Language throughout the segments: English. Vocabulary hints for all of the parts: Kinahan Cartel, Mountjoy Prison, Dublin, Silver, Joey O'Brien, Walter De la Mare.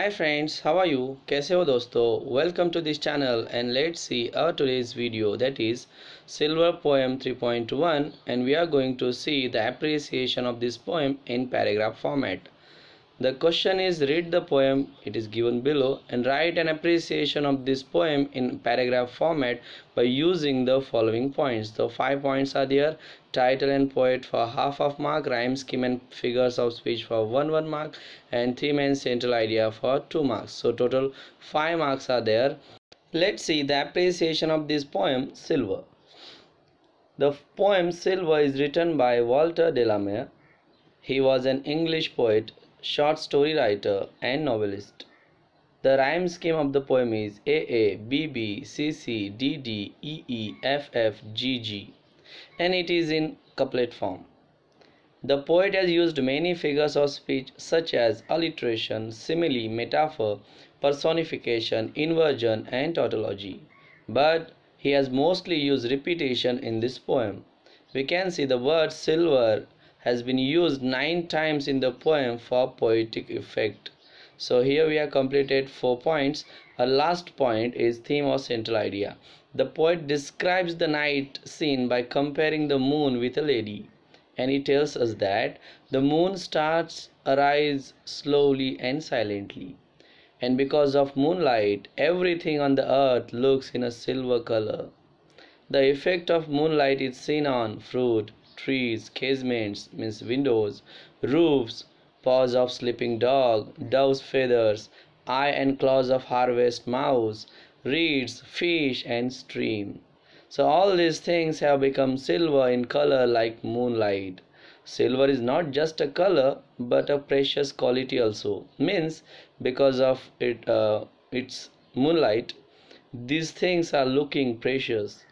Hi friends, how are you? कैसे हो दोस्तों? Welcome to this channel and let's see our today's video, that is Silver poem 3.1, and we are going to see the appreciation of this poem in paragraph format. The question is, read the poem, it is given below, and write an appreciation of this poem in paragraph format by using the following points. The 5 points are there: title and poet for half mark, rhyme scheme and figures of speech for 1 mark, and theme and central idea for 2 marks. So total 5 marks are there. Let's see the appreciation of this poem, Silver. The poem Silver is written by Walter De la Mare. He was an English poet, short story writer and novelist. The rhyme scheme of the poem is A, B, B, C, C, D, D, E, E, F, F, G, G, and it is in couplet form. The poet has used many figures of speech such as alliteration, simile, metaphor, personification, inversion and tautology, but he has mostly used repetition in this poem. We can see the word silver has been used 9 times in the poem for poetic effect. So here we have completed 4 points. Our last point is theme or central idea. The poet describes the night scene by comparing the moon with a lady, and he tells us that the moon starts arise slowly and silently, and because of moonlight everything on the earth looks in a silver color. The effect of moonlight is seen on fruit, trees, casements means windows, roofs, paws of sleeping dog, dove's feathers, eye and claws of harvest mouse, reeds, fish and stream. So all these things have become silver in color like moonlight. Silver is not just a color but a precious quality also, means because of its moonlight these things are looking precious.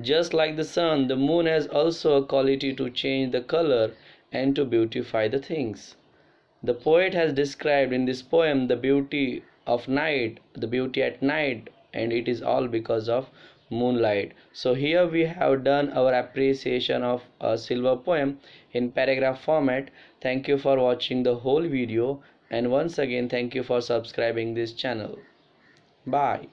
Just like the sun, the moon has also a quality to change the color and to beautify the things. The poet has described in this poem the beauty of night, the beauty at night, and it is all because of moonlight. So here we have done our appreciation of a Silver poem in paragraph format. Thank you for watching the whole video, and once again thank you for subscribing this channel. Bye.